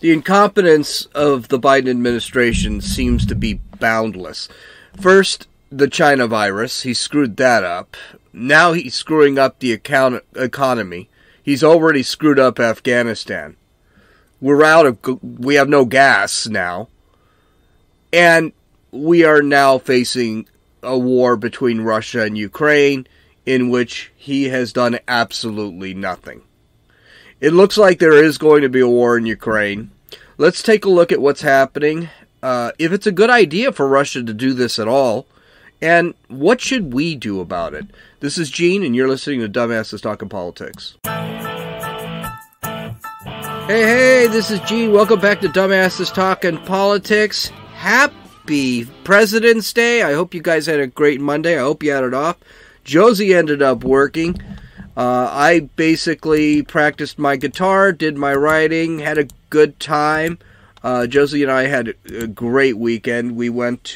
The incompetence of the Biden administration seems to be boundless. First, the China virus. He screwed that up. Now he's screwing up the economy. He's already screwed up Afghanistan. We have no gas now. And we are now facing a war between Russia and Ukraine in which he has done absolutely nothing. It looks like there is going to be a war in Ukraine. Let's take a look at what's happening. If it's a good idea for Russia to do this at all, and what should we do about it? This is Gene, and you're listening to Dumbasses Talking Politics. Hey, this is Gene. Welcome back to Dumbasses Talking Politics. Happy President's Day. I hope you guys had a great Monday. I hope you had it off. Josie ended up working. I basically practiced my guitar, did my writing, had a good time. Josie and I had a great weekend. We went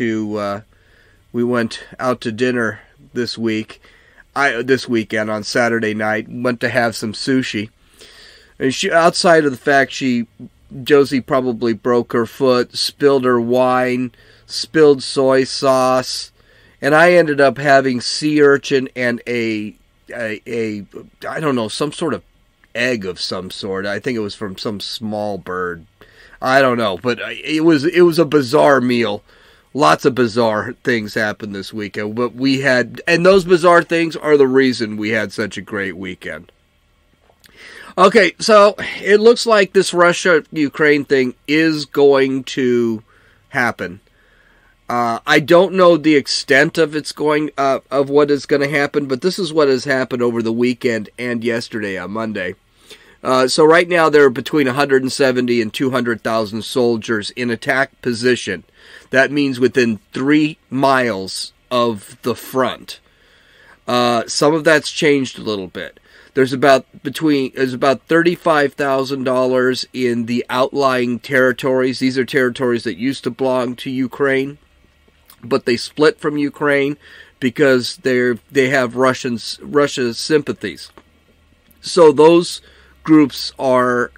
out to dinner this week. This weekend on Saturday night went to have some sushi, and she, outside of the fact Josie probably broke her foot, spilled her wine, spilled soy sauce, and I ended up having sea urchin and a I don't know, some sort of egg of some sort. I think it was from some small bird. I don't know, but it was a bizarre meal. Lots of bizarre things happened this weekend, but we had, and those bizarre things are the reason we had such a great weekend. Okay, so it looks like this Russia-Ukraine thing is going to happen. I don't know the extent of what is going to happen, but this is what has happened over the weekend and yesterday on Monday. So right now there are between 170 and 200,000 soldiers in attack position. That means within 3 miles of the front. Some of that's changed a little bit. There's about $35,000 in the outlying territories. These are territories that used to belong to Ukraine, but they split from Ukraine because they have Russia's sympathies. So those groups are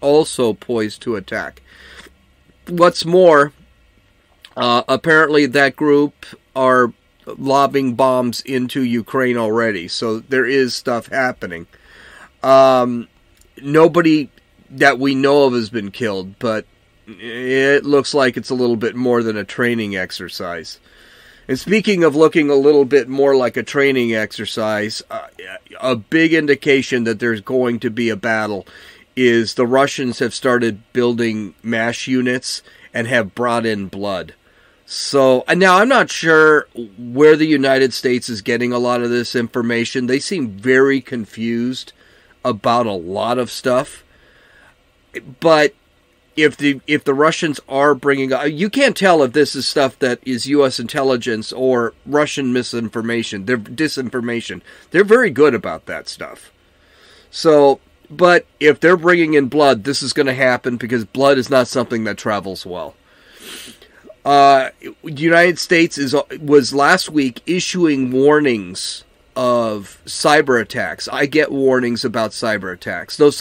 also poised to attack. What's more, apparently that group are lobbing bombs into Ukraine already, so there is stuff happening. Nobody that we know of has been killed, but it looks like it's a little bit more than a training exercise. And speaking of looking a little bit more like a training exercise, a big indication that there's going to be a battle is the Russians have started building MASH units and have brought in blood. So, now I'm not sure where the United States is getting a lot of this information. They seem very confused about a lot of stuff. But If the Russians are bringing up, you can't tell if this is stuff that is U.S. intelligence or Russian misinformation. They're disinformation. They're very good about that stuff. So, but if they're bringing in blood, this is going to happen because blood is not something that travels well. The United States was last week issuing warnings of cyber attacks. I get warnings about cyber attacks. Those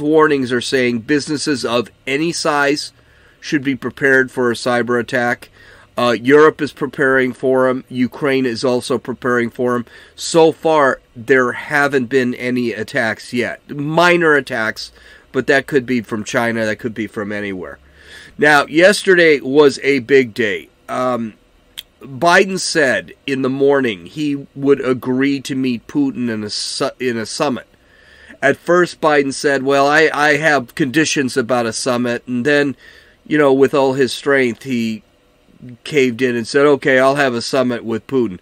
warnings are saying businesses of any size should be prepared for a cyber attack. Europe is preparing for them. Ukraine is also preparing for them. So far, there haven't been any attacks yet. Minor attacks, but that could be from China. That could be from anywhere. Now, yesterday was a big day. Biden said in the morning he would agree to meet Putin in a summit. At first, Biden said, well, I have conditions about a summit. And then, you know, with all his strength, he caved in and said, okay, I'll have a summit with Putin.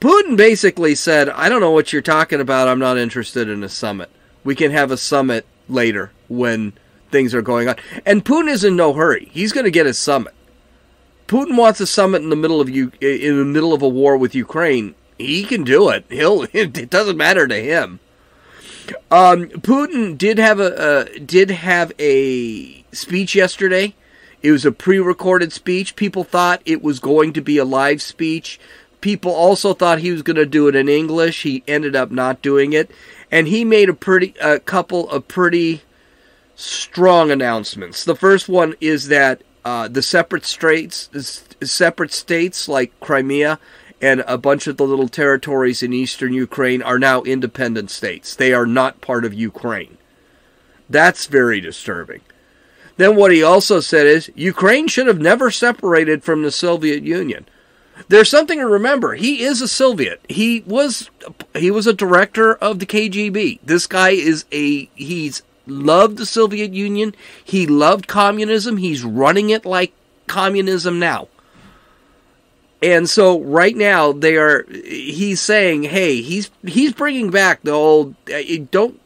Putin basically said, I don't know what you're talking about. I'm not interested in a summit. We can have a summit later when things are going on. And Putin is in no hurry. He's going to get his summit. Putin wants a summit in the middle of a war with Ukraine. He can do it. It doesn't matter to him. Putin did have a speech yesterday. It was a pre-recorded speech. People thought it was going to be a live speech. People also thought he was going to do it in English. He ended up not doing it, and he made a couple of pretty strong announcements. The first one is that the separate states like Crimea and a bunch of the little territories in eastern Ukraine are now independent states. They are not part of Ukraine. That's very disturbing. Then what he also said is, Ukraine should have never separated from the Soviet Union. There's something to remember. He is a Soviet. He was a director of the KGB. This guy is he's loved the Soviet Union. He loved communism. He's running it like communism now. And so right now they are. He's saying, hey, he's bringing back the old. Don't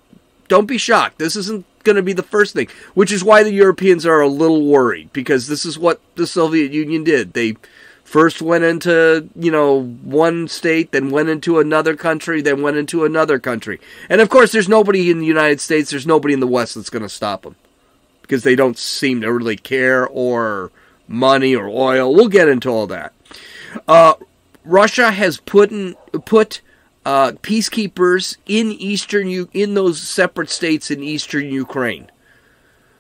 be shocked. This isn't going to be the first thing, which is why the Europeans are a little worried, because this is what the Soviet Union did. They first went into, you know, one state, then went into another country, then went into another country. And of course, there's nobody in the United States, there's nobody in the West that's going to stop them, because they don't seem to really care, or money, or oil. We'll get into all that. Russia has put peacekeepers in those separate states in eastern Ukraine.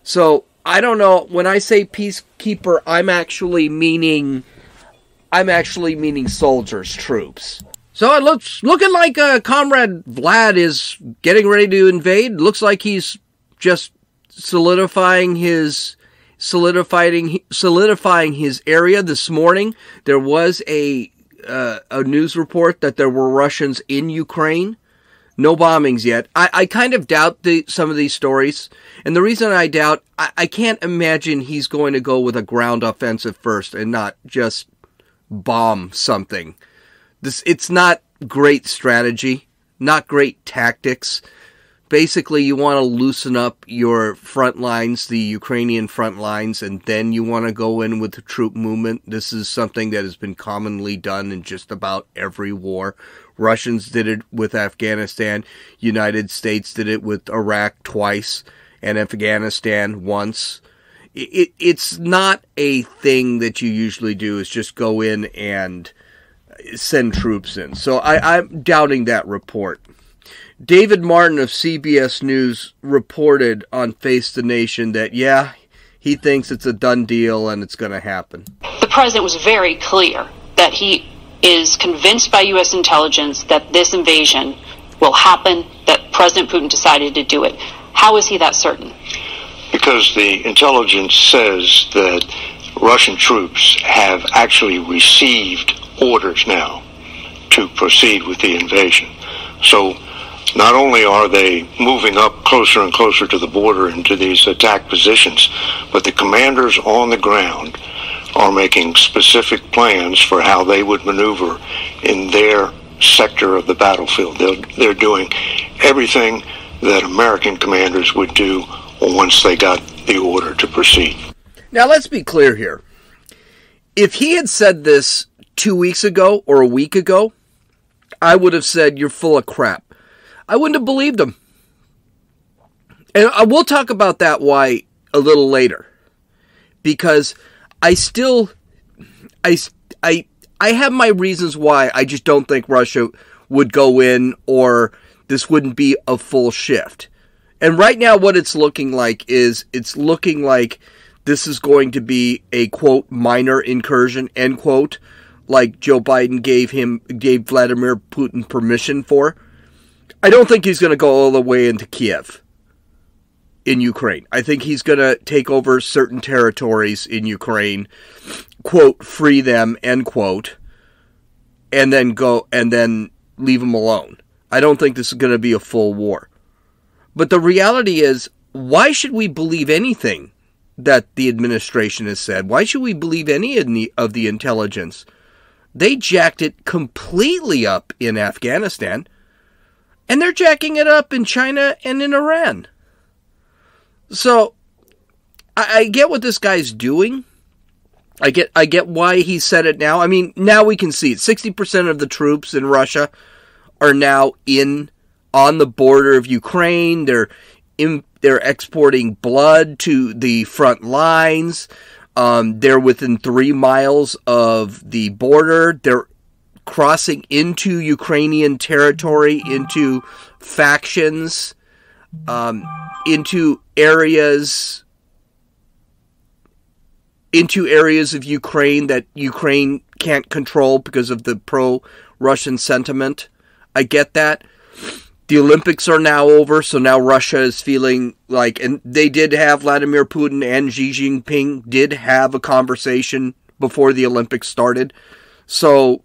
So I don't know. When I say peacekeeper, I'm actually meaning soldiers, troops. So it looks looking like Comrade Vlad is getting ready to invade. Looks like he's just solidifying his area. This morning there was a news report that there were Russians in Ukraine. No bombings yet. I kind of doubt some of these stories. And the reason I doubt, I can't imagine he's going to go with a ground offensive first and not just bomb something. It's not great strategy, not great tactics. Basically, you want to loosen up your front lines, the Ukrainian front lines, and then you want to go in with the troop movement. This is something that has been commonly done in just about every war. Russians did it with Afghanistan. United States did it with Iraq twice and Afghanistan once. It's not a thing that you usually do, is just go in and send troops in. So I'm doubting that report. David Martin of CBS News reported on Face the Nation that, yeah, he thinks it's a done deal and it's going to happen. The president was very clear that he is convinced by U.S. intelligence that this invasion will happen, that President Putin decided to do it. How is he that certain? Because the intelligence says that Russian troops have actually received orders now to proceed with the invasion. So not only are they moving up closer and closer to the border into these attack positions, but the commanders on the ground are making specific plans for how they would maneuver in their sector of the battlefield. They're doing everything that American commanders would do once they got the order to proceed. Now, let's be clear here. If he had said this 2 weeks ago or a week ago, I would have said, you're full of crap. I wouldn't have believed him. And we'll talk about that why a little later. Because I have my reasons why I just don't think Russia would go in, or this wouldn't be a full shift. And right now what it's looking like is, it's looking like this is going to be a, quote, minor incursion, end quote, like Joe Biden gave Vladimir Putin permission for. I don't think he's going to go all the way into Kiev in Ukraine. I think he's going to take over certain territories in Ukraine, quote, free them, end quote, and then go and then leave them alone. I don't think this is going to be a full war. But the reality is, why should we believe anything that the administration has said? Why should we believe any of the intelligence? They jacked it completely up in Afghanistan. And they're jacking it up in China and in Iran. So I get what this guy's doing. I get why he said it now. I mean, now we can see it. 60% of the troops in Russia are now on the border of Ukraine. They're exporting blood to the front lines. They're within 3 miles of the border. They're crossing into Ukrainian territory, into factions. into areas of Ukraine that Ukraine can't control because of the pro-Russian sentiment. I get that. The Olympics are now over, so now Russia is feeling like, and they did have, Vladimir Putin and Xi Jinping did have a conversation before the Olympics started. So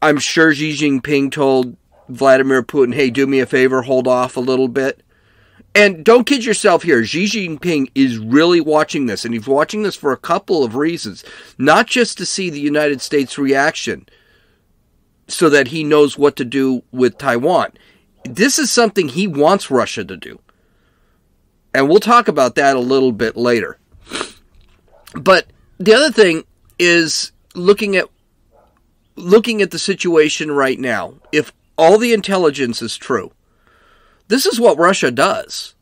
I'm sure Xi Jinping told Vladimir Putin, hey, do me a favor, hold off a little bit. And don't kid yourself here, Xi Jinping is really watching this, and he's watching this for a couple of reasons. Not just to see the United States reaction, so that he knows what to do with Taiwan. This is something he wants Russia to do. And we'll talk about that a little bit later. But the other thing is looking at the situation right now. If all the intelligence is true, this is what Russia does.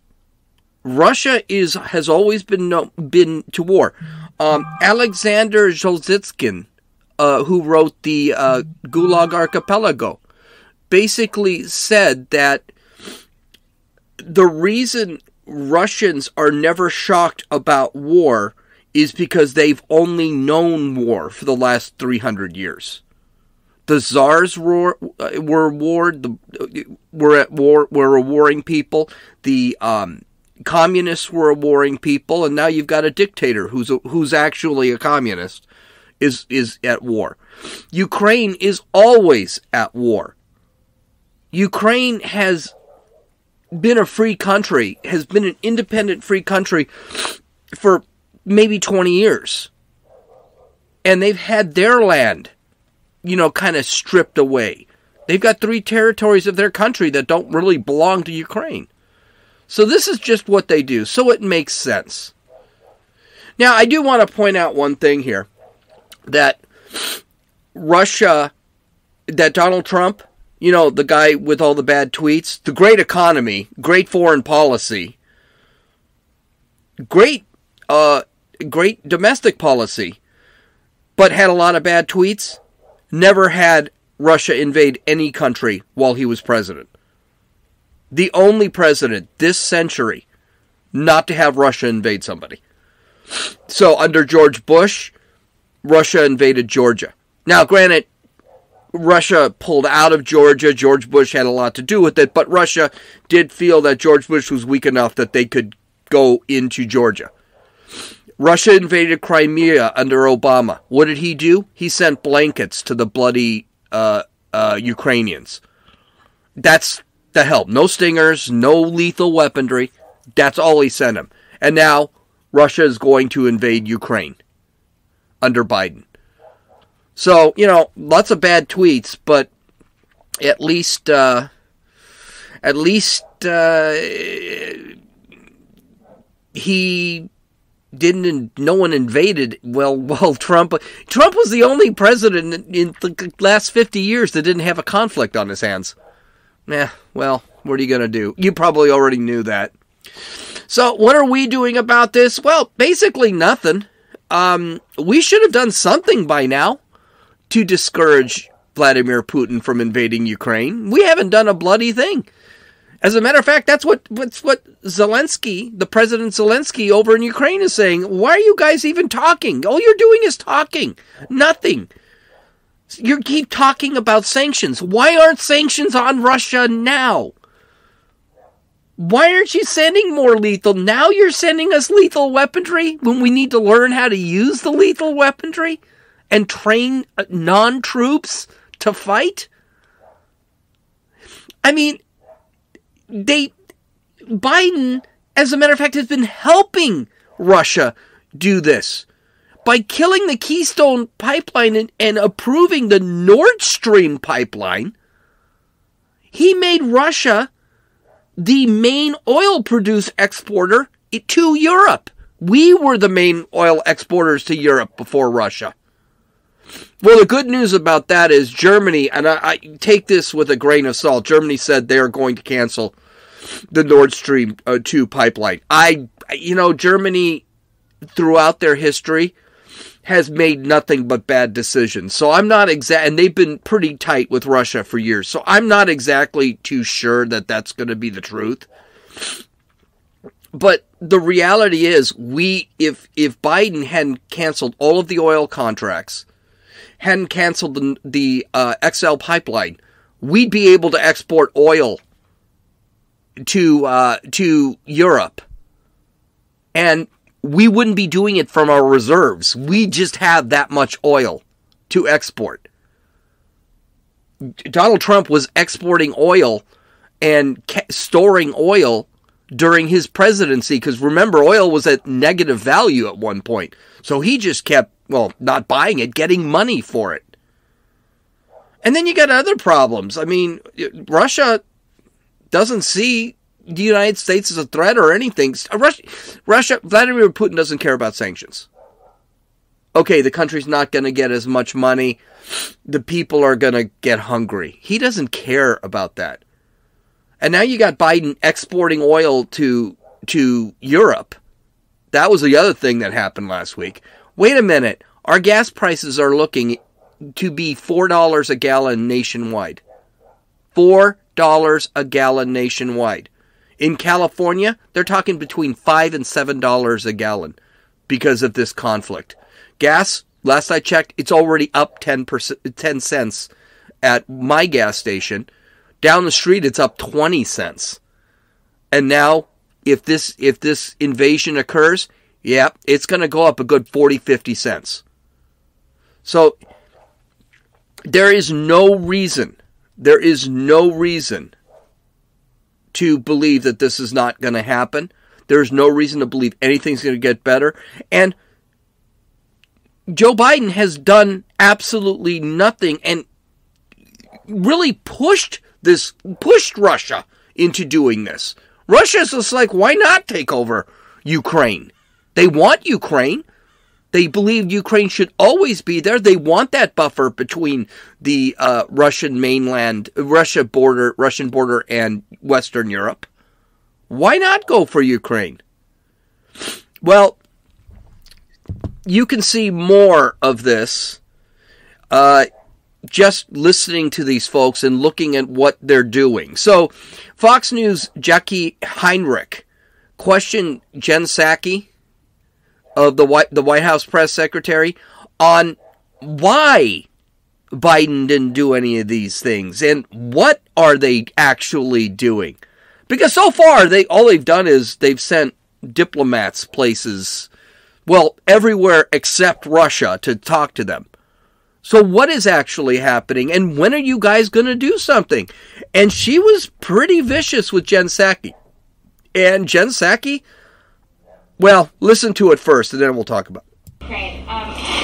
Russia has always been to war. Alexander Solzhenitsyn, who wrote the Gulag Archipelago, basically said that the reason Russians are never shocked about war is because they've only known war for the last 300 years. The czars were a warring people. The communists were a warring people, and now you've got a dictator who's actually a communist is at war. Ukraine is always at war. Ukraine has been a free country, has been an independent free country for maybe 20 years, and they've had their land, you know, kind of stripped away. They've got 3 territories of their country that don't really belong to Ukraine. So this is just what they do. So it makes sense. Now, I do want to point out one thing here, that Donald Trump, you know, the guy with all the bad tweets, the great economy, great foreign policy, great domestic policy, but had a lot of bad tweets, never had Russia invade any country while he was president. The only president this century not to have Russia invade somebody. So under George Bush, Russia invaded Georgia. Now, granted, Russia pulled out of Georgia. George Bush had a lot to do with it, but Russia did feel that George Bush was weak enough that they could go into Georgia. Russia invaded Crimea under Obama. What did he do? He sent blankets to the bloody Ukrainians. That's the help. No stingers, no lethal weaponry. That's all he sent them. And now Russia is going to invade Ukraine under Biden. So, you know, lots of bad tweets, but at least he didn't. No one invaded. Well, Trump was the only president in the last 50 years that didn't have a conflict on his hands. Nah, well, what are you gonna do? You probably already knew that. So, what are we doing about this? Well, basically nothing. We should have done something by now to discourage Vladimir Putin from invading Ukraine. We haven't done a bloody thing. As a matter of fact, that's what Zelensky, the President Zelensky over in Ukraine, is saying. Why are you guys even talking? All you're doing is talking. Nothing. You keep talking about sanctions. Why aren't sanctions on Russia now? Why aren't you sending more lethal? Now you're sending us lethal weaponry when we need to learn how to use the lethal weaponry and train non-troops to fight? I mean, Biden, as a matter of fact, has been helping Russia do this by killing the Keystone Pipeline and approving the Nord Stream Pipeline. He made Russia the main oil produce exporter to Europe. We were the main oil exporters to Europe before Russia. Well, the good news about that is Germany, and I take this with a grain of salt, Germany said they are going to cancel the Nord Stream 2 pipeline. You know, Germany, throughout their history, has made nothing but bad decisions. So I'm not exact, and they've been pretty tight with Russia for years. So I'm not exactly too sure that that's going to be the truth. But the reality is, if Biden hadn't canceled all of the oil contracts, hadn't canceled the XL pipeline, we'd be able to export oil to Europe, and we wouldn't be doing it from our reserves. We just have that much oil to export. Donald Trump was exporting oil and storing oil during his presidency, because remember, oil was at negative value at one point. So he just kept, well, not buying it, getting money for it. And then you got other problems. I mean, Russia doesn't see the United States as a threat or anything. Vladimir Putin doesn't care about sanctions. Okay, the country's not going to get as much money. The people are going to get hungry. He doesn't care about that. And now you got Biden exporting oil to Europe. That was the other thing that happened last week. Wait a minute. Our gas prices are looking to be $4 a gallon nationwide. $4 a gallon nationwide. In California, they're talking between $5 and $7 a gallon because of this conflict. Gas, last I checked, it's already up 10 cents at my gas station. Down the street, it's up 20 cents. And now, if this invasion occurs, yeah, it's going to go up a good 40, 50 cents. So, there is no reason to believe that this is not going to happen. There's no reason to believe anything's going to get better. And Joe Biden has done absolutely nothing and really pushed Russia into doing this. Russia's just like, why not take over Ukraine? They want Ukraine. They believe Ukraine should always be there. They want that buffer between the Russian border and Western Europe. Why not go for Ukraine? Well, you can see more of this just listening to these folks and looking at what they're doing. So Fox News' Jackie Heinrich questioned Jen Psaki, of the White House press secretary, on why Biden didn't do any of these things and what are they actually doing. Because so far, all they've done is they've sent diplomats places, well, everywhere except Russia, to talk to them. So what is actually happening, and when are you guys going to do something? And she was pretty vicious with Jen Psaki. And Jen Psaki, well, listen to it first, and then we'll talk about it. Okay.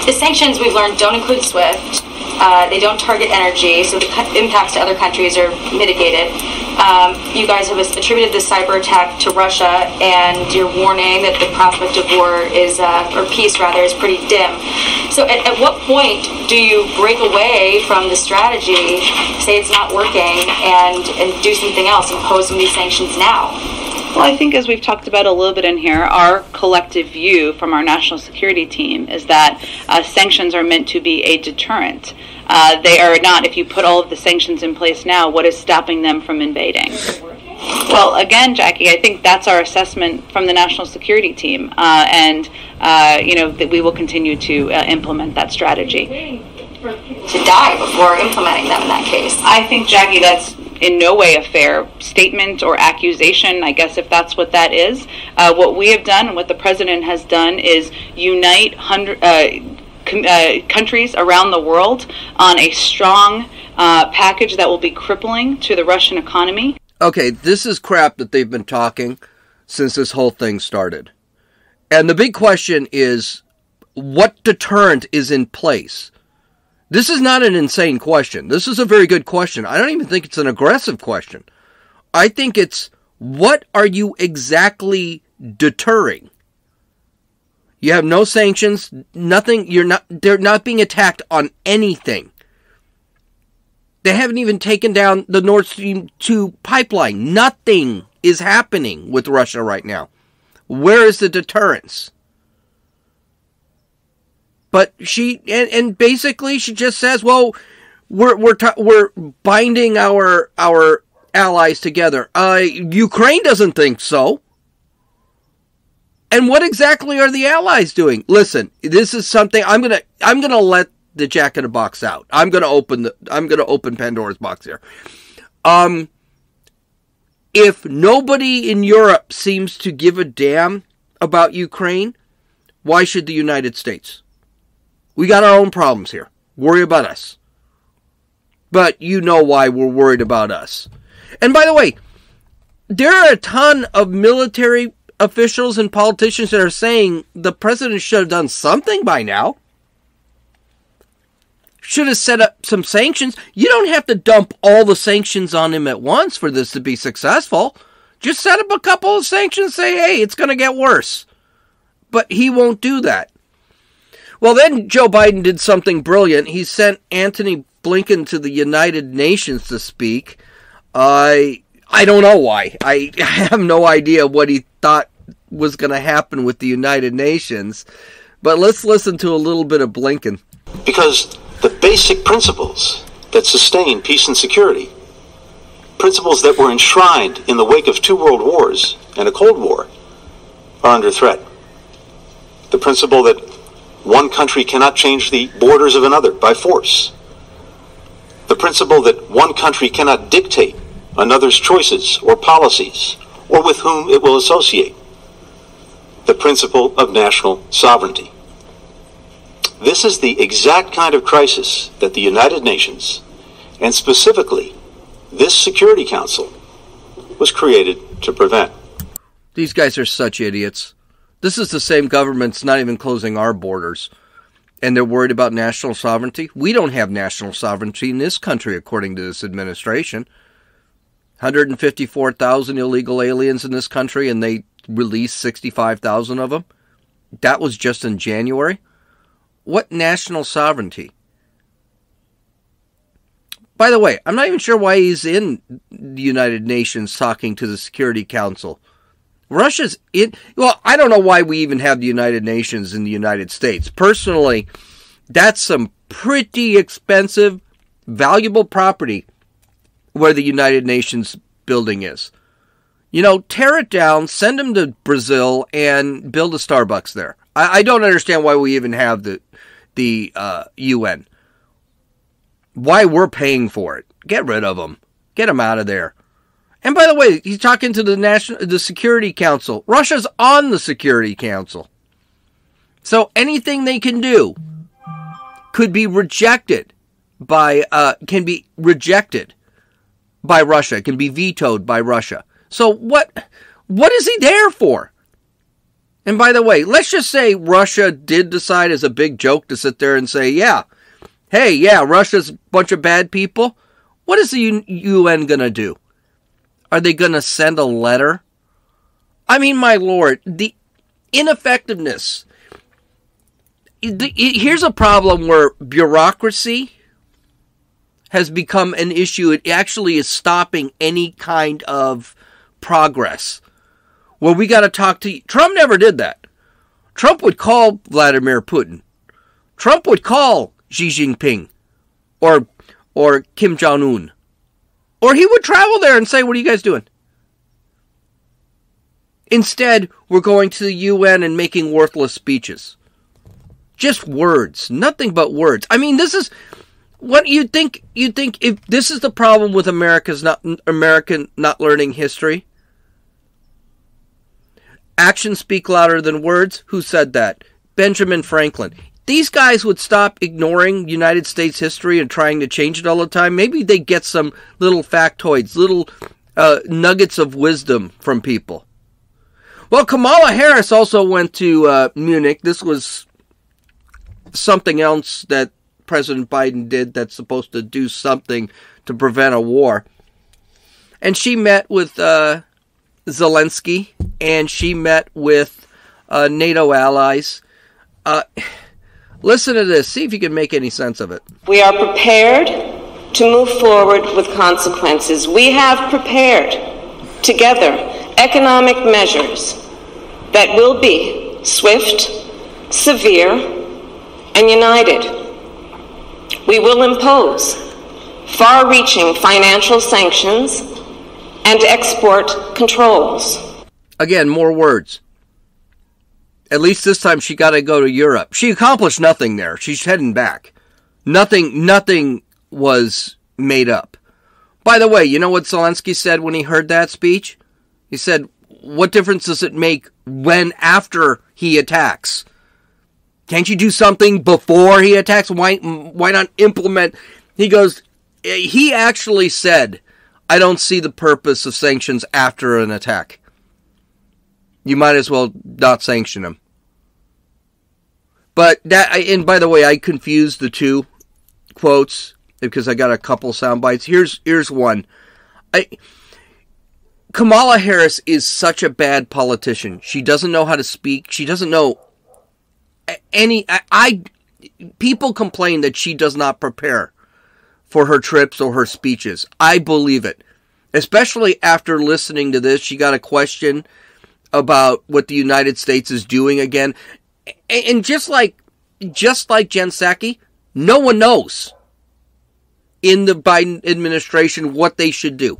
The sanctions, we've learned, don't include SWIFT. They don't target energy, so the impacts to other countries are mitigated. You guys have attributed this cyber attack to Russia, and you're warning that the prospect of war is, or peace rather, is pretty dim. So at what point do you break away from the strategy, say it's not working, and do something else, impose some of these sanctions now? Well, I think as we've talked about a little bit in here, our collective view from our national security team is that sanctions are meant to be a deterrent. They are not, if you put all of the sanctions in place now, what is stopping them from invading? Well, again, Jackie, I think that's our assessment from the national security team. You know, that we will continue to implement that strategy. To die before implementing them in that case. I think, Jackie, that's in no way a fair statement or accusation, I guess, if that's what that is. What we have done and what the president has done is unite countries around the world on a strong package that will be crippling to the Russian economy. Okay, this is crap that they've been talking since this whole thing started. And the big question is, what deterrent is in place? This is not an insane question. This is a very good question. I don't even think it's an aggressive question. I think it's, what are you exactly deterring? You have no sanctions, nothing. They're not being attacked on anything. They haven't even taken down the Nord Stream 2 pipeline. Nothing is happening with Russia right now. Where is the deterrence? But she, and basically she just says, well, we're binding our allies together. Ukraine doesn't think so. And what exactly are the allies doing? Listen, this is something I'm gonna let the jack in the box out. I'm gonna open Pandora's box here. If nobody in Europe seems to give a damn about Ukraine, why should the United States? We got our own problems here. Worry about us. But you know why we're worried about us. And by the way, there are a ton of military officials and politicians that are saying the president should have done something by now. Should have set up some sanctions. You don't have to dump all the sanctions on him at once for this to be successful. Just set up a couple of sanctions, say, hey, it's going to get worse. But he won't do that. Well, then Joe Biden did something brilliant. He sent Anthony Blinken to the United Nations to speak. I don't know why. I have no idea what he thought was going to happen with the United Nations. But let's listen to a little bit of Blinken. Because the basic principles that sustain peace and security, principles that were enshrined in the wake of 2 world wars and a Cold War, are under threat. The principle that one country cannot change the borders of another by force. The principle that one country cannot dictate another's choices or policies or with whom it will associate. The principle of national sovereignty. This is the exact kind of crisis that the United Nations, and specifically this Security Council, was created to prevent. These guys are such idiots. This is the same government's not even closing our borders, and they're worried about national sovereignty. We don't have national sovereignty in this country, according to this administration. 154,000 illegal aliens in this country, and they released 65,000 of them. That was just in January. What national sovereignty? By the way, I'm not even sure why he's in the United Nations talking to the Security Council. Russia's in... Well, I don't know why we even have the United Nations in the United States. Personally, that's some pretty expensive, valuable property where the United Nations building is. You know, tear it down, send them to Brazil, and build a Starbucks there. I don't understand why we even have the UN. Why we're paying for it. Get rid of them. Get them out of there. And by the way, he's talking to the Security Council. Russia's on the Security Council. So anything they can do could be rejected by Russia. It can be vetoed by Russia. So what is he there for? And by the way, let's just say Russia did decide as a big joke to sit there and say, yeah, hey, yeah, Russia's a bunch of bad people. What is the UN going to do? Are they going to send a letter? I mean, my Lord, the ineffectiveness. Here's a problem where bureaucracy has become an issue. It actually is stopping any kind of progress. Well, we got to talk to you. Trump never did that. Trump would call Vladimir Putin. Trump would call Xi Jinping or Kim Jong-un. Or he would travel there and say, what are you guys doing? Instead, we're going to the UN and making worthless speeches. Just words. Nothing but words. I mean, this is what you think if this is the problem with American not learning history. Actions speak louder than words. Who said that? Benjamin Franklin. These guys would stop ignoring United States history and trying to change it all the time. Maybe they get some little factoids, little nuggets of wisdom from people. Well, Kamala Harris also went to Munich. This was something else that President Biden did that's supposed to do something to prevent a war. And she met with Zelensky, and she met with NATO allies. Listen to this. See if you can make any sense of it. We are prepared to move forward with consequences. We have prepared together economic measures that will be swift, severe, and united. We will impose far-reaching financial sanctions and export controls. Again, more words. At least this time she got to go to Europe. She accomplished nothing there. She's heading back. Nothing was made up. By the way, you know what Zelensky said when he heard that speech? He said, what difference does it make when after he attacks? Can't you do something before he attacks? Why not implement? He goes, he actually said, I don't see the purpose of sanctions after an attack. You might as well not sanction him. But that, and by the way, I confused the two quotes because I got a couple sound bites. Here's one. Kamala Harris is such a bad politician. She doesn't know how to speak. She doesn't know any. People complain that she does not prepare for her trips or her speeches. I believe it, especially after listening to this. She got a question about what the United States is doing again, and just like Jen Psaki, no one knows in the Biden administration what they should do.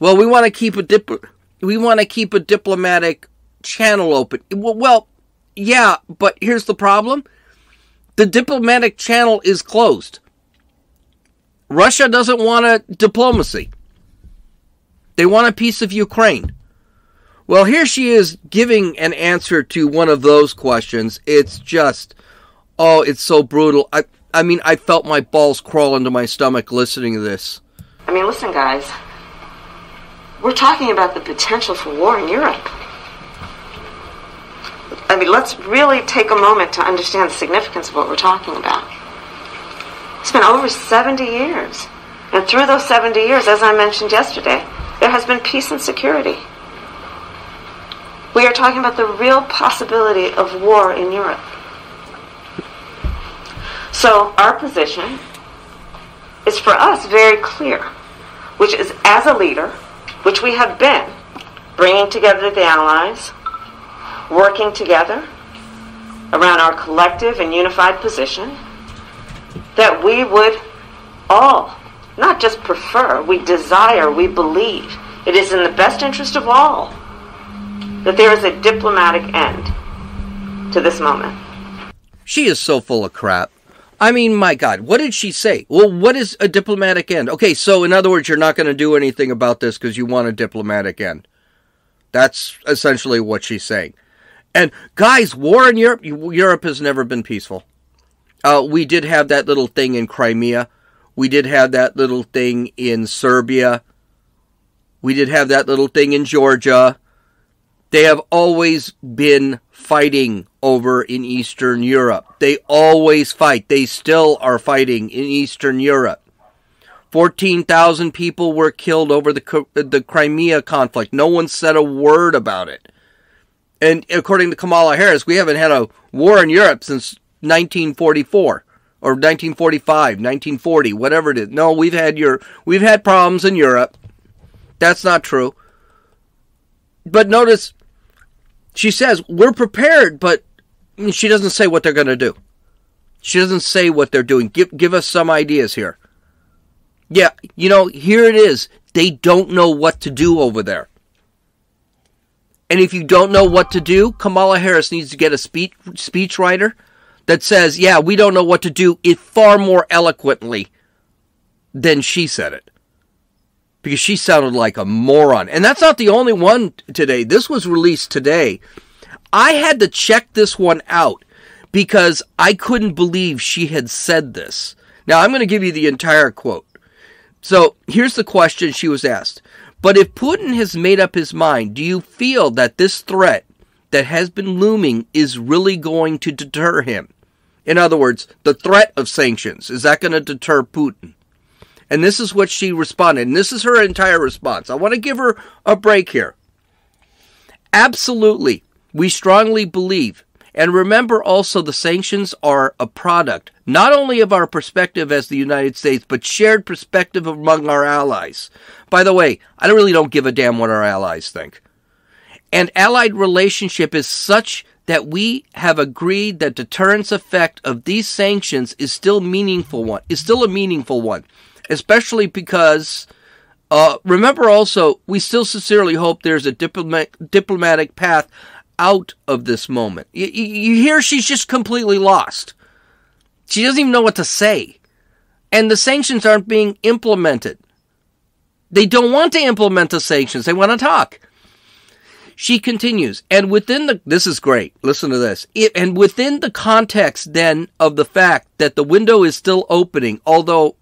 Well, we want to keep a diplomatic channel open. Well, yeah, but here's the problem: the diplomatic channel is closed. Russia doesn't want a diplomacy. They want a piece of Ukraine. Well, here she is giving an answer to one of those questions. It's just, oh, it's so brutal. I mean, I felt my balls crawl into my stomach listening to this. I mean, listen, guys. We're talking about the potential for war in Europe. I mean, let's really take a moment to understand the significance of what we're talking about. It's been over 70 years. And through those 70 years, as I mentioned yesterday, there has been peace and security. We are talking about the real possibility of war in Europe. So our position is for us very clear, which is as a leader, which we have been, bringing together the allies, working together around our collective and unified position, that we would all, not just prefer, we desire, we believe, it is in the best interest of all, that there is a diplomatic end to this moment. She is so full of crap. I mean, my God, what did she say? Well, what is a diplomatic end? Okay, so in other words, you're not going to do anything about this because you want a diplomatic end. That's essentially what she's saying. And guys, war in Europe, Europe has never been peaceful. We did have that little thing in Crimea. We did have that little thing in Serbia. We did have that little thing in Georgia. They have always been fighting over in Eastern Europe. They always fight. They still are fighting in Eastern Europe. 14,000 people were killed over the Crimea conflict. No one said a word about it. And according to Kamala Harris, we haven't had a war in Europe since 1944 or 1945, 1940, whatever it is. No, we've had problems in Europe. That's not true. But notice, she says, we're prepared, but she doesn't say what they're going to do. She doesn't say what they're doing. Give us some ideas here. Yeah, you know, here it is. They don't know what to do over there. And if you don't know what to do, Kamala Harris needs to get a speechwriter that says, yeah, we don't know what to do, it far more eloquently than she said it. Because she sounded like a moron. And that's not the only one today. This was released today. I had to check this one out because I couldn't believe she had said this. Now, I'm going to give you the entire quote. So here's the question she was asked. But if Putin has made up his mind, do you feel that this threat that has been looming is really going to deter him? In other words, the threat of sanctions, is that going to deter Putin? And this is what she responded. And this is her entire response. I want to give her a break here. Absolutely, we strongly believe. And remember also the sanctions are a product, not only of our perspective as the United States, but shared perspective among our allies. By the way, I really don't give a damn what our allies think. And allied relationship is such that we have agreed that deterrence effect of these sanctions is still meaningful one. Is still a meaningful one. Especially because, remember also, we still sincerely hope there's a diplomatic path out of this moment. You hear she's just completely lost. She doesn't even know what to say. And the sanctions aren't being implemented. They don't want to implement the sanctions. They want to talk. She continues, and within the, this is great, listen to this, and within the context then of the fact that the window is still opening, although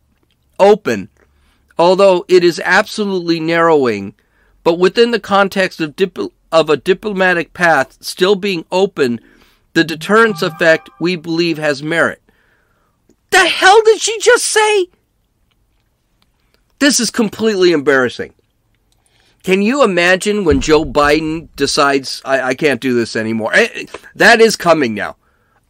it is absolutely narrowing, but within the context of a diplomatic path still being open, the deterrence effect we believe has merit. The hell did she just say? This is completely embarrassing. Can you imagine when Joe Biden decides, I can't do this anymore? That is coming now.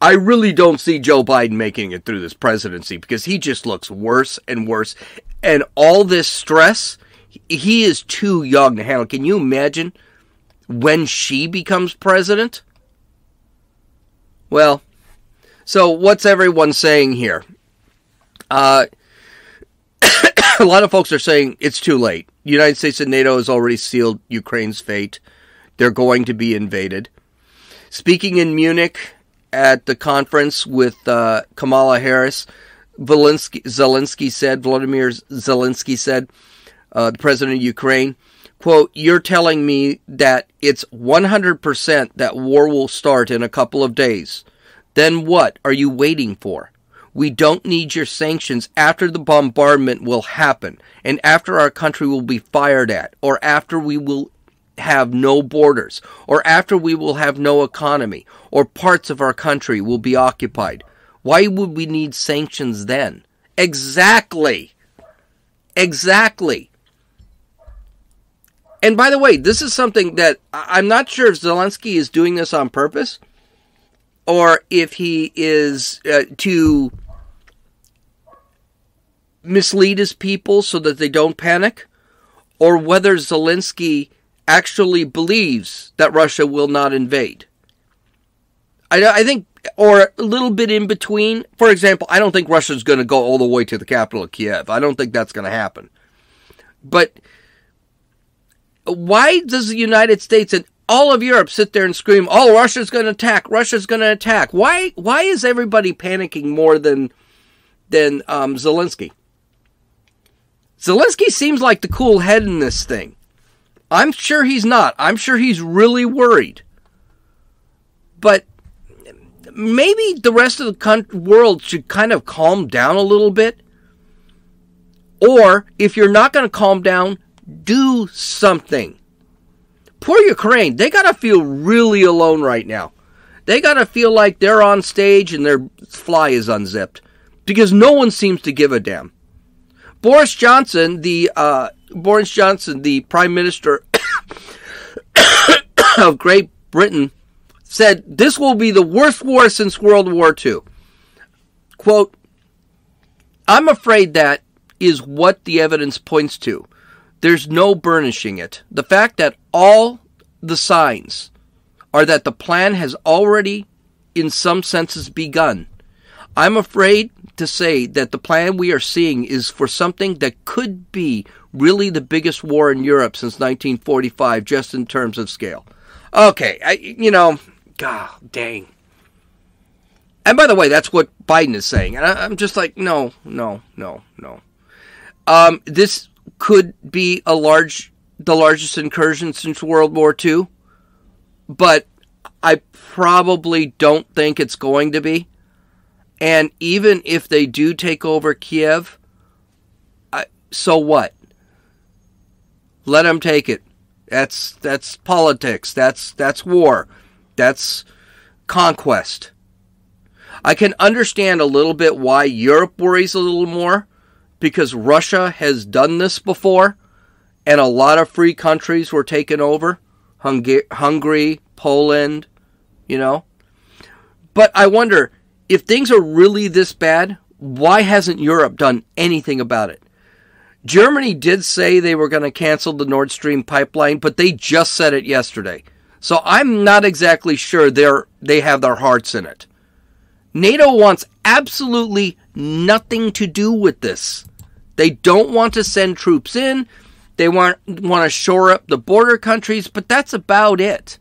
I really don't see Joe Biden making it through this presidency because he just looks worse and worse. And all this stress, he is too young to handle. Can you imagine when she becomes president? Well, so what's everyone saying here? A lot of folks are saying it's too late. The United States and NATO has already sealed Ukraine's fate. They're going to be invaded. Speaking in Munich at the conference with Kamala Harris, Volodymyr Zelensky said, the president of Ukraine, quote, "You're telling me that it's 100% that war will start in a couple of days. Then what are you waiting for? We don't need your sanctions after the bombardment will happen and after our country will be fired at or after we will have no borders or after we will have no economy or parts of our country will be occupied. Why would we need sanctions then?" Exactly. Exactly. And by the way, this is something that I'm not sure if Zelensky is doing this on purpose or if he is to mislead his people so that they don't panic, or whether Zelensky actually believes that Russia will not invade. I think, or a little bit in between. For example, I don't think Russia's going to go all the way to the capital of Kiev. I don't think that's going to happen. But why does the United States and all of Europe sit there and scream, "Oh, Russia's going to attack, Russia's going to attack"? Why is everybody panicking more than Zelensky? Zelensky seems like the cool head in this thing. I'm sure he's not. I'm sure he's really worried. But maybe the rest of the world should kind of calm down a little bit. Or if you're not going to calm down, do something. Poor Ukraine, they got to feel really alone right now. They got to feel like they're on stage and their fly is unzipped because no one seems to give a damn. Boris Johnson, the Prime Minister of Great Britain, said this will be the worst war since World War II. Quote, "I'm afraid that is what the evidence points to. There's no burnishing it. The fact that all the signs are that the plan has already, in some senses, begun. I'm afraid to say that the plan we are seeing is for something that could be really the biggest war in Europe since 1945, just in terms of scale." Okay, God dang. And by the way, that's what Biden is saying. And I'm just like, no, no, no, no. This could be the largest incursion since World War II, but I probably don't think it's going to be. And even if they do take over Kiev, so what? Let them take it. That's politics. That's war. That's conquest. I can understand a little bit why Europe worries a little more, because Russia has done this before, and a lot of free countries were taken over. Hungary, Poland, you know. But I wonder, if things are really this bad, why hasn't Europe done anything about it? Germany did say they were going to cancel the Nord Stream pipeline, but they just said it yesterday. So I'm not exactly sure they have their hearts in it. NATO wants absolutely nothing to do with this. They don't want to send troops in. They want to shore up the border countries, but that's about it.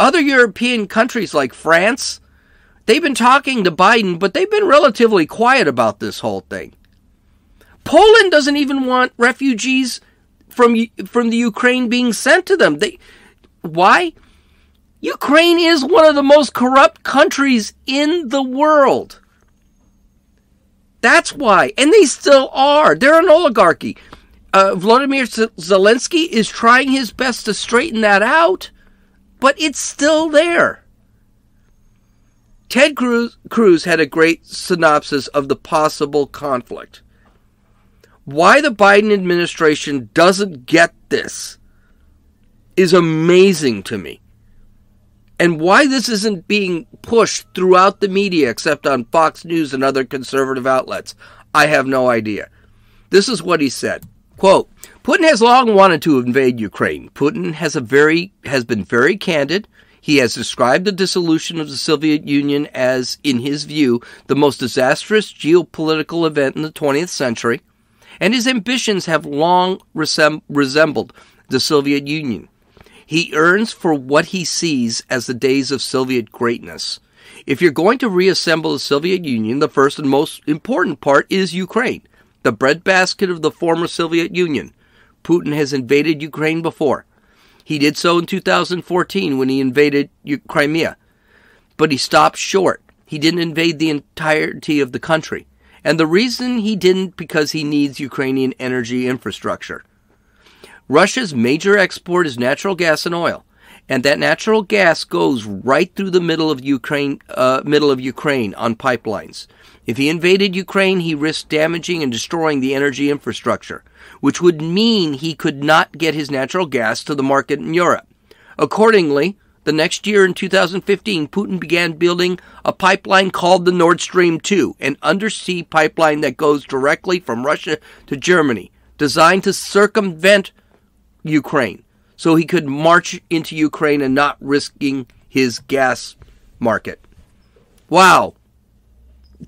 Other European countries like France, they've been talking to Biden, but they've been relatively quiet about this whole thing. Poland doesn't even want refugees from the Ukraine being sent to them. Why? Ukraine is one of the most corrupt countries in the world. That's why. And they still are. They're an oligarchy. Volodymyr Zelensky is trying his best to straighten that out, but it's still there. Ted Cruz had a great synopsis of the possible conflict. Why the Biden administration doesn't get this is amazing to me. And why this isn't being pushed throughout the media except on Fox News and other conservative outlets, I have no idea. This is what he said. Quote, Putin has long wanted to invade Ukraine. Putin has been very candid. He has described the dissolution of the Soviet Union as, in his view, the most disastrous geopolitical event in the 20th century. And his ambitions have long resembled the Soviet Union. He yearns for what he sees as the days of Soviet greatness. If you're going to reassemble the Soviet Union, the first and most important part is Ukraine, the breadbasket of the former Soviet Union. Putin has invaded Ukraine before. He did so in 2014 when he invaded Crimea. But he stopped short. He didn't invade the entirety of the country. And the reason he didn't, because he needs Ukrainian energy infrastructure. Russia's major export is natural gas and oil, and that natural gas goes right through the middle of Ukraine on pipelines. If he invaded Ukraine, he risked damaging and destroying the energy infrastructure, which would mean he could not get his natural gas to the market in Europe. Accordingly, the next year in 2015, Putin began building a pipeline called the Nord Stream 2, an undersea pipeline that goes directly from Russia to Germany, designed to circumvent Ukraine, so he could march into Ukraine and not risking his gas market. Wow.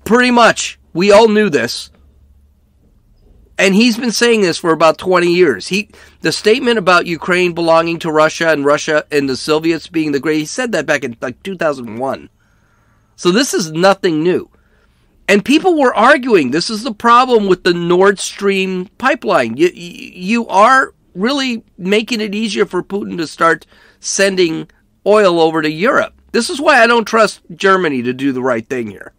Pretty much, we all knew this. And he's been saying this for about 20 years. The statement about Ukraine belonging to Russia and the Soviets being the great, he said that back in like 2001. So this is nothing new. And people were arguing, this is the problem with the Nord Stream pipeline. You are really making it easier for Putin to start sending oil over to Europe. This is why I don't trust Germany to do the right thing here.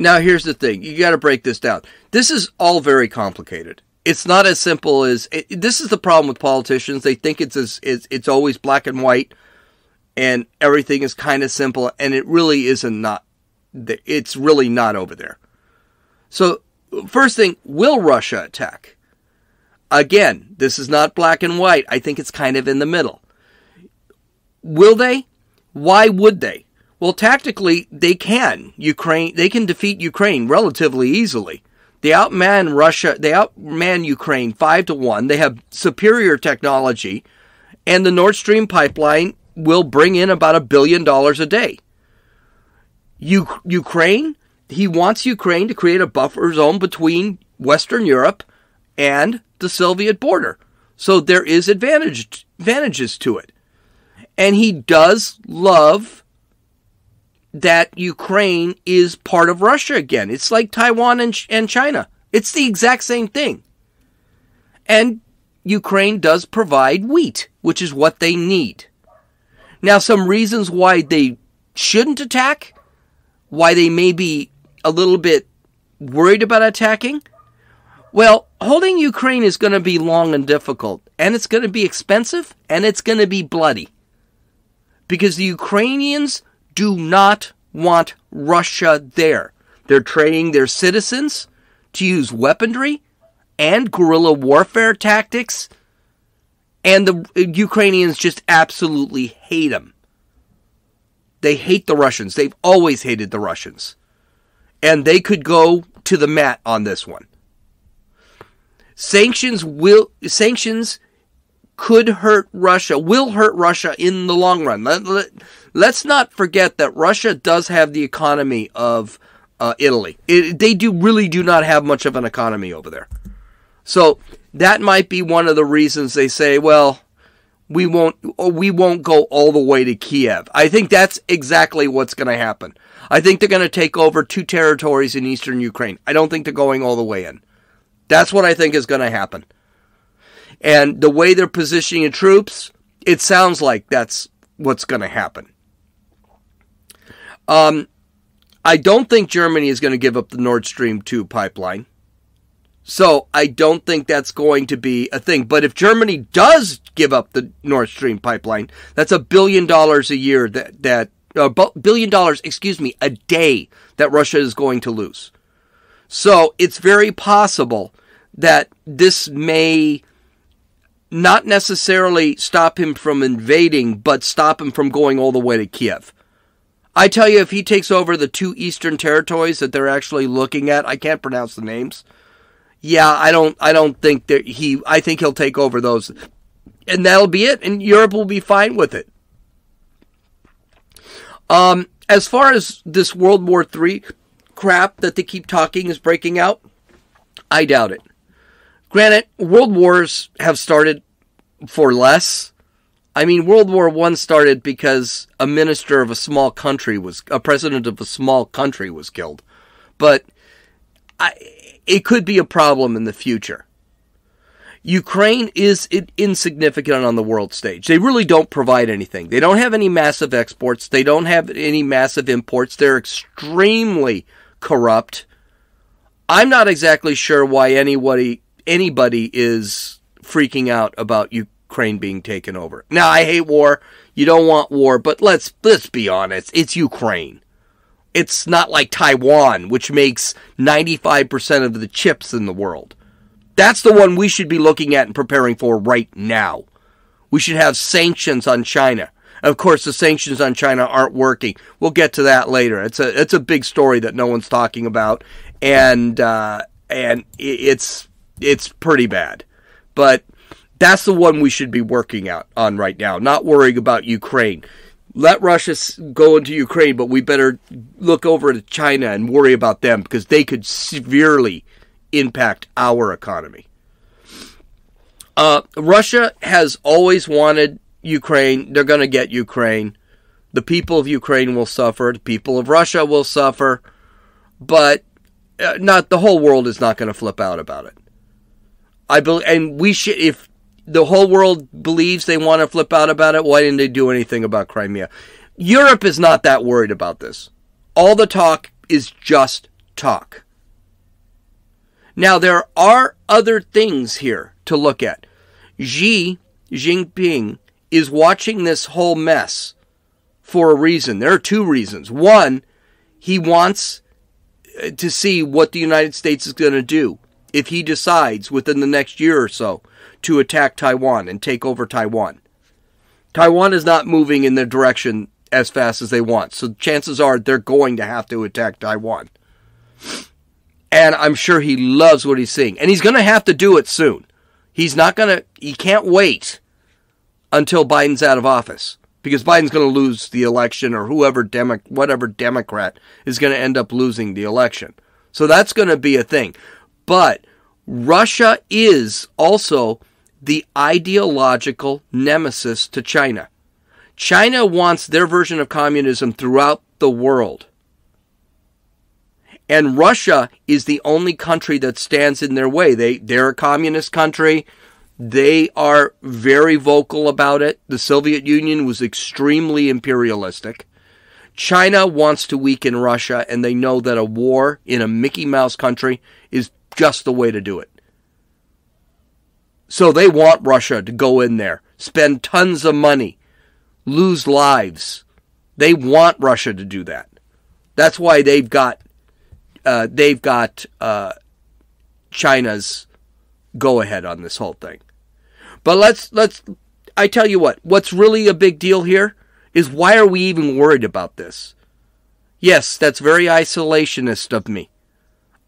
Now, here's the thing. You got to break this down. This is all very complicated. It's not as simple as... This is the problem with politicians. They think it's always black and white, and everything is kind of simple, and it really isn't. It's really not over there. So, first thing, will Russia attack? Again, this is not black and white. I think it's kind of in the middle. Will they? Why would they? Well, tactically, they can. They can defeat Ukraine relatively easily. They outman Russia. They outman Ukraine 5-1. They have superior technology, and the Nord Stream pipeline will bring in about $1 billion a day. Ukraine, he wants Ukraine to create a buffer zone between Western Europe and the Soviet border. So there is advantages to it. And he does love that Ukraine is part of Russia again. It's like Taiwan and China. It's the exact same thing. And Ukraine does provide wheat, which is what they need. Now, some reasons why they shouldn't attack, why they may be a little bit worried about attacking. Well, holding Ukraine is going to be long and difficult, and it's going to be expensive, and it's going to be bloody. Because the Ukrainians do not want Russia there. They're training their citizens to use weaponry and guerrilla warfare tactics, and the Ukrainians just absolutely hate them. They hate the Russians. They've always hated the Russians. And they could go to the mat on this one. Sanctions will hurt Russia in the long run. Let's not forget that Russia does have the economy of Italy. They really do not have much of an economy over there. So that might be one of the reasons they say, well, we won't go all the way to Kiev. I think that's exactly what's going to happen. I think they're going to take over two territories in eastern Ukraine. I don't think they're going all the way in. That's what I think is going to happen. And the way they're positioning your troops, it sounds like that's what's going to happen. I don't think Germany is going to give up the Nord Stream 2 pipeline. So I don't think that's going to be a thing. But if Germany does give up the Nord Stream pipeline, that's $1 billion a year a day that Russia is going to lose. So it's very possible that this may not necessarily stop him from invading, but stop him from going all the way to Kiev. I tell you, if he takes over the two eastern territories that they're actually looking at, I can't pronounce the names. Yeah, I don't think that I think he'll take over those, and that'll be it. And Europe will be fine with it. As far as this World War III crap that they keep talking is breaking out, I doubt it. Granted, world wars have started for less. I mean, World War I started because a minister of a small country a president of a small country was killed. But it could be a problem in the future. Ukraine is insignificant on the world stage. They really don't provide anything. They don't have any massive exports. They don't have any massive imports. They're extremely corrupt. I'm not exactly sure why anybody is freaking out about Ukraine being taken over. Now, I hate war. You don't want war, but let's be honest. It's Ukraine. It's not like Taiwan, which makes 95% of the chips in the world. That's the one we should be looking at and preparing for right now. We should have sanctions on China. Of course, the sanctions on China aren't working. We'll get to that later. It's a big story that no one's talking about, and it's pretty bad. But that's the one we should be working out on right now, not worrying about Ukraine. Let Russia go into Ukraine, but we better look over to China and worry about them because they could severely impact our economy. Russia has always wanted Ukraine. They're going to get Ukraine. The people of Ukraine will suffer. The people of Russia will suffer. But not the whole world is not going to flip out about it. And we should, if the whole world believes they want to flip out about it, why didn't they do anything about Crimea? Europe is not that worried about this. All the talk is just talk. Now, there are other things here to look at. Xi Jinping is watching this whole mess for a reason. There are two reasons. One, he wants to see what the United States is going to do if he decides within the next year or so to attack Taiwan and take over Taiwan. Taiwan is not moving in their direction as fast as they want, so chances are they're going to have to attack Taiwan. And I'm sure he loves what he's seeing. And he's going to have to do it soon. He can't wait until Biden's out of office, because Biden's going to lose the election, or whatever Democrat is going to end up losing the election. So that's going to be a thing. But Russia is also the ideological nemesis to China. China wants their version of communism throughout the world. And Russia is the only country that stands in their way. They're a communist country. They are very vocal about it. The Soviet Union was extremely imperialistic. China wants to weaken Russia, and they know that a war in a Mickey Mouse country is just the way to do it. So they want Russia to go in there, spend tons of money, lose lives. They want Russia to do that. That's why they've got China's go ahead on this whole thing. But I tell you what's really a big deal here is, why are we even worried about this? Yes, that's very isolationist of me.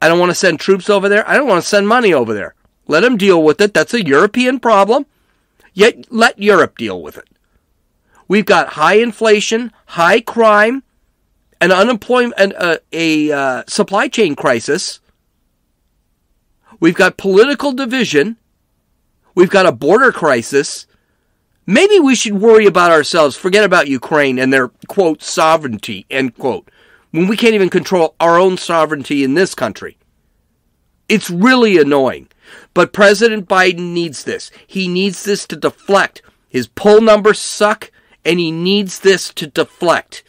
I don't want to send troops over there. I don't want to send money over there. Let them deal with it. That's a European problem. Yet let Europe deal with it. We've got high inflation, high crime, an unemployment, and a supply chain crisis. We've got political division. We've got a border crisis. Maybe we should worry about ourselves, forget about Ukraine and their, quote, sovereignty, end quote, when we can't even control our own sovereignty in this country. It's really annoying. But President Biden needs this. He needs this to deflect. His poll numbers suck, and he needs this to deflect.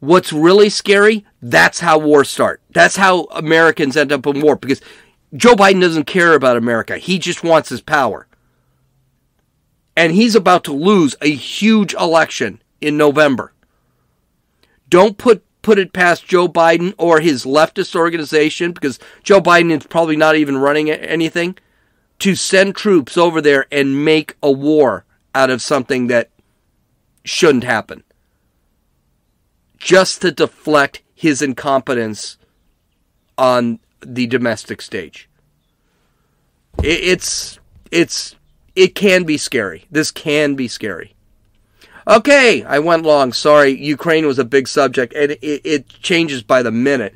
What's really scary, that's how wars start. That's how Americans end up in war, because Joe Biden doesn't care about America. He just wants his power. And he's about to lose a huge election in November. Don't put it past Joe Biden or his leftist organization, because Joe Biden is probably not even running anything, to send troops over there and make a war out of something that shouldn't happen, just to deflect his incompetence on the domestic stage. It can be scary. This can be scary. Okay, I went long. Sorry, Ukraine was a big subject, and it changes by the minute.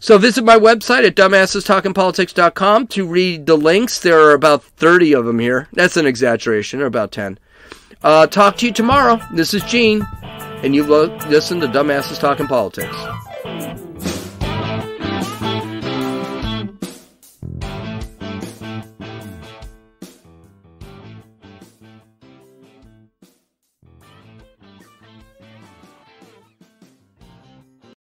So visit my website at dumbassestalkingpolitics.com to read the links. There are about 30 of them here. That's an exaggeration, or about 10. Talk to you tomorrow. This is Gene, and you listen to Dumbasses Talking Politics.